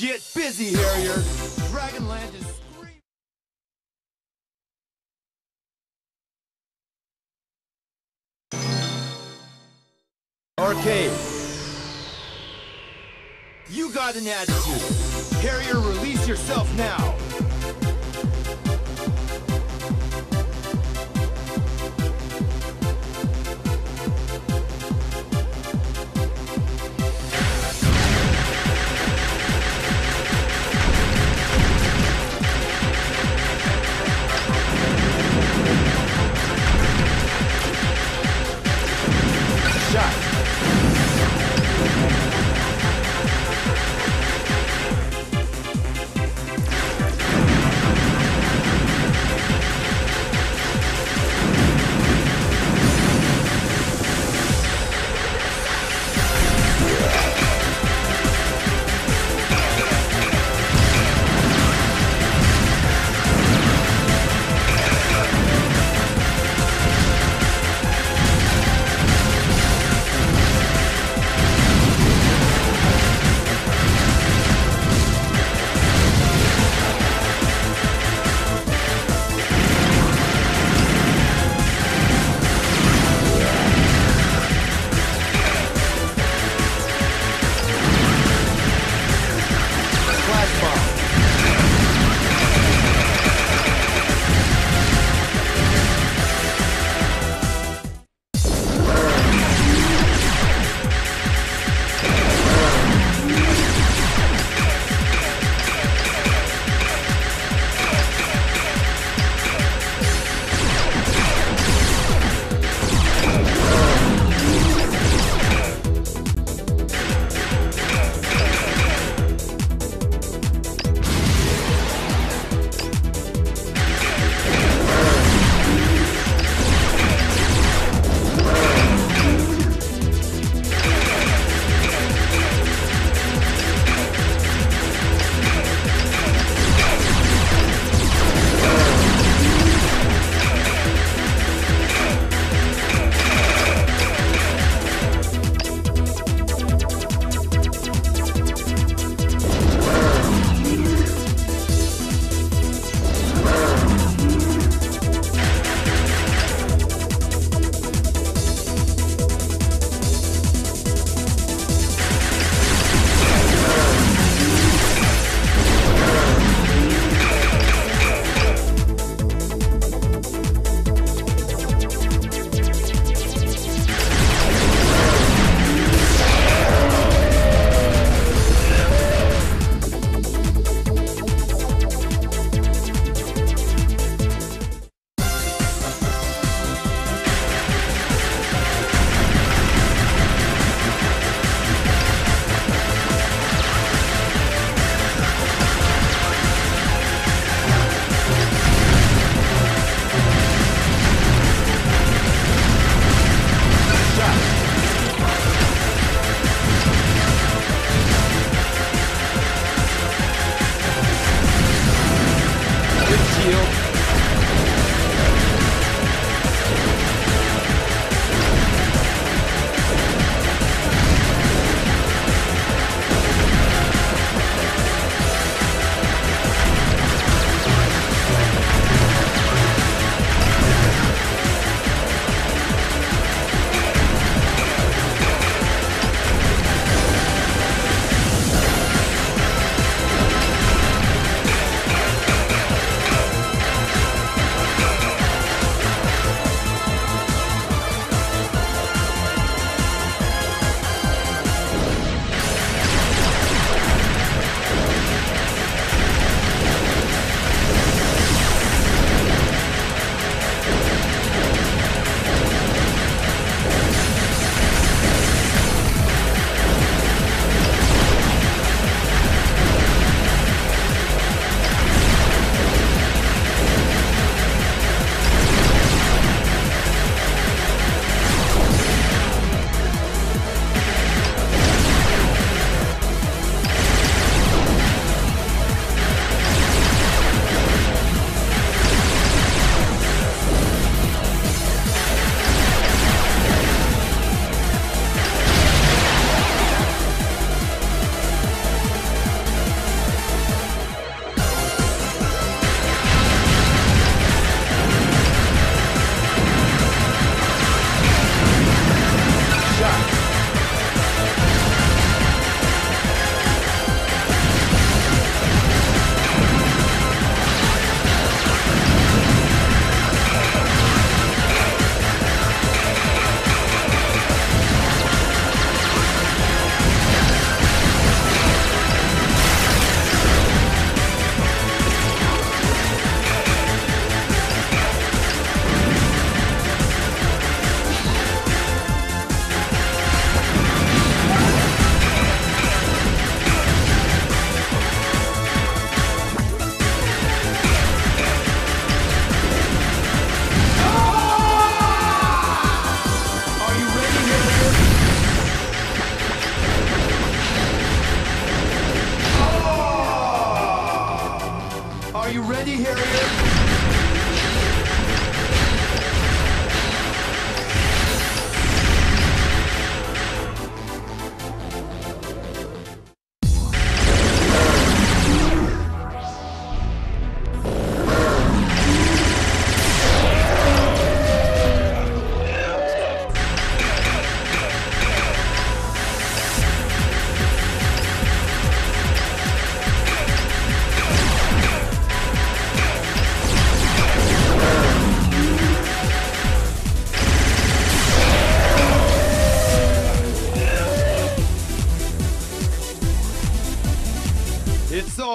Get busy, Harrier! Dragonland is screaming! Arcade! You got an attitude! Harrier, release yourself now!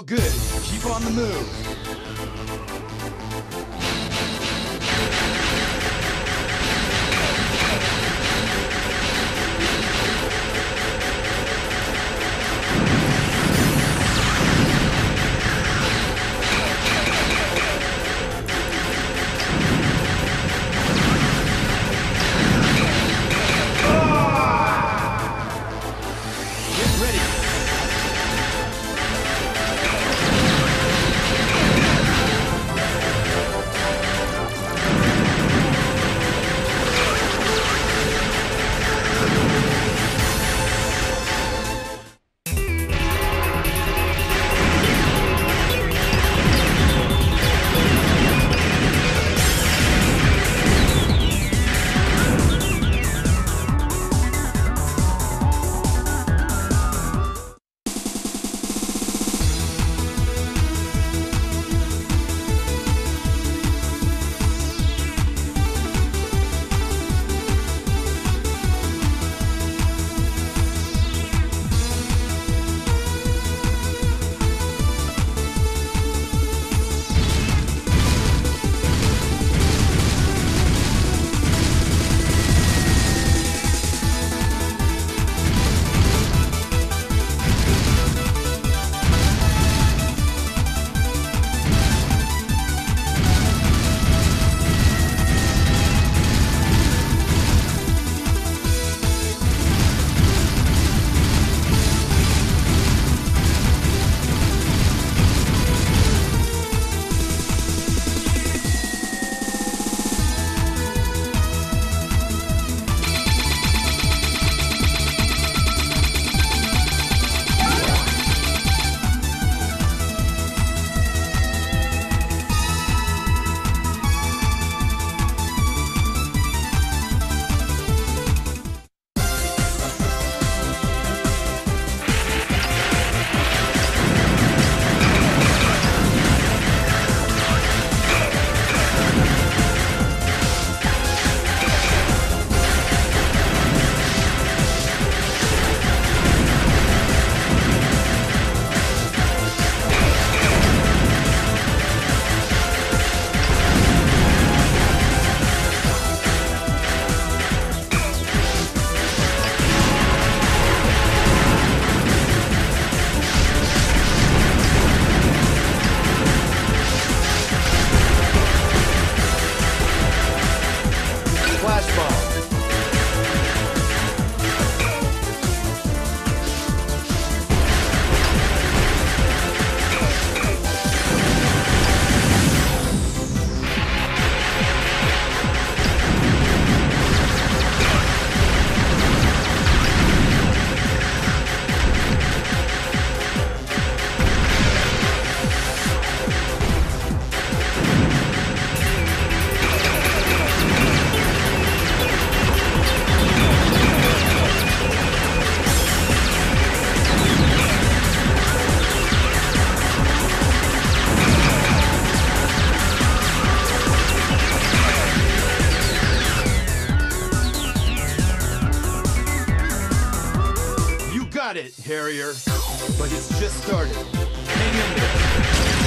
all good. Keep on the move. Harrier, but it's just started. Hang in there.